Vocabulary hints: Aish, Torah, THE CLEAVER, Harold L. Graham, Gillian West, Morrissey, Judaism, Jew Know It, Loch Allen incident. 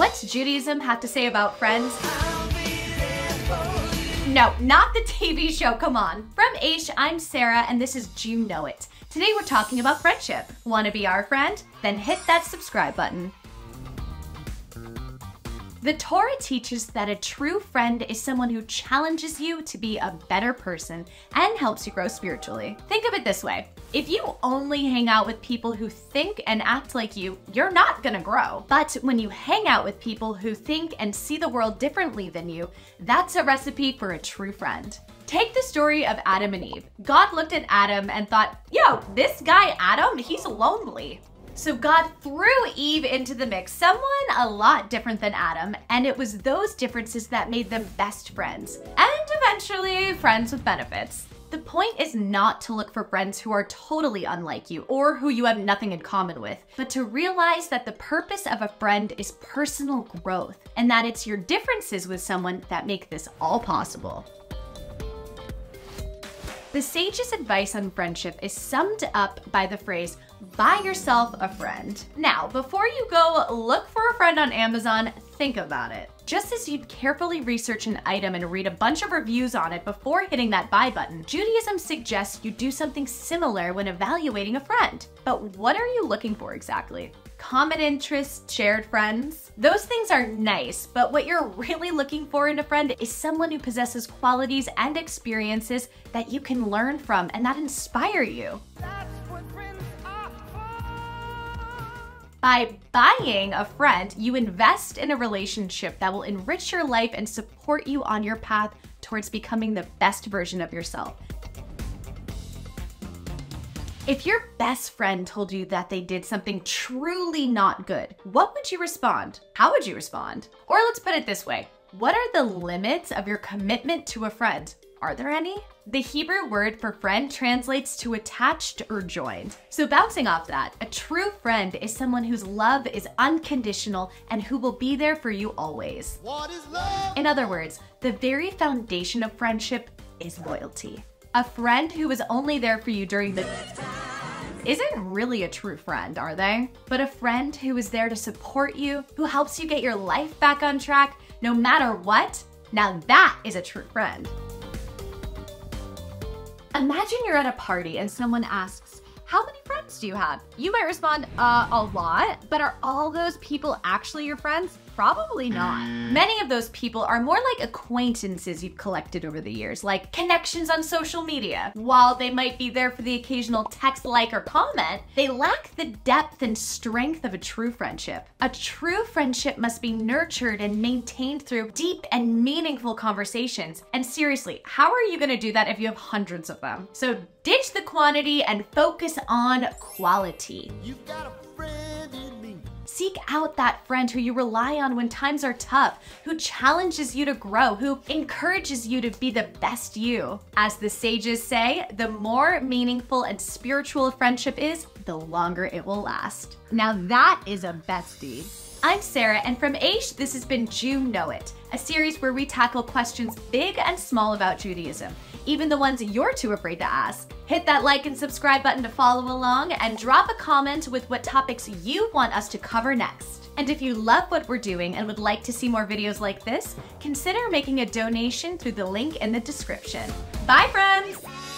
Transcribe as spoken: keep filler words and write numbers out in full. What's Judaism have to say about friends? No, not the T V show, come on. From Aish, I'm Sarah, and this is Jew Know It. Today we're talking about friendship. Want to be our friend? Then hit that subscribe button. The Torah teaches that a true friend is someone who challenges you to be a better person and helps you grow spiritually. Think of it this way. If you only hang out with people who think and act like you, you're not gonna grow. But when you hang out with people who think and see the world differently than you, that's a recipe for a true friend. Take the story of Adam and Eve. God looked at Adam and thought, yo, this guy Adam, he's lonely. So God threw Eve into the mix, someone a lot different than Adam, and it was those differences that made them best friends, and eventually friends with benefits. The point is not to look for friends who are totally unlike you or who you have nothing in common with, but to realize that the purpose of a friend is personal growth, and that it's your differences with someone that make this all possible. The sage's advice on friendship is summed up by the phrase, buy yourself a friend. Now, before you go look for a friend on Amazon, think about it. Just as you'd carefully research an item and read a bunch of reviews on it before hitting that buy button, Judaism suggests you do something similar when evaluating a friend. But what are you looking for exactly? Common interests, shared friends? Those things are nice, but what you're really looking for in a friend is someone who possesses qualities and experiences that you can learn from and that inspire you. By buying a friend, you invest in a relationship that will enrich your life and support you on your path towards becoming the best version of yourself. If your best friend told you that they did something truly not good, what would you respond? How would you respond? Or let's put it this way, what are the limits of your commitment to a friend? Are there any? The Hebrew word for friend translates to attached or joined. So bouncing off that, a true friend is someone whose love is unconditional and who will be there for you always. What is love? In other words, the very foundation of friendship is loyalty. A friend who is only there for you during the good times isn't really a true friend, are they? But a friend who is there to support you, who helps you get your life back on track, no matter what, now that is a true friend. Imagine you're at a party and someone asks, how many friends do you have? You might respond, uh, a lot, but are all those people actually your friends? Probably not. Many of those people are more like acquaintances you've collected over the years, like connections on social media. While they might be there for the occasional text, like, or comment, they lack the depth and strength of a true friendship. A true friendship must be nurtured and maintained through deep and meaningful conversations. And seriously, how are you gonna do that if you have hundreds of them? So ditch the quantity and focus on quality. You've got a friend in me. Seek out that friend who you rely on when times are tough, who challenges you to grow, who encourages you to be the best you. As the sages say, the more meaningful and spiritual a friendship is, the longer it will last. Now that is a bestie. I'm Sarah, and from Aish, this has been Jew Know It, a series where we tackle questions big and small about Judaism, even the ones you're too afraid to ask. Hit that like and subscribe button to follow along, and drop a comment with what topics you want us to cover next. And if you love what we're doing and would like to see more videos like this, consider making a donation through the link in the description. Bye, friends!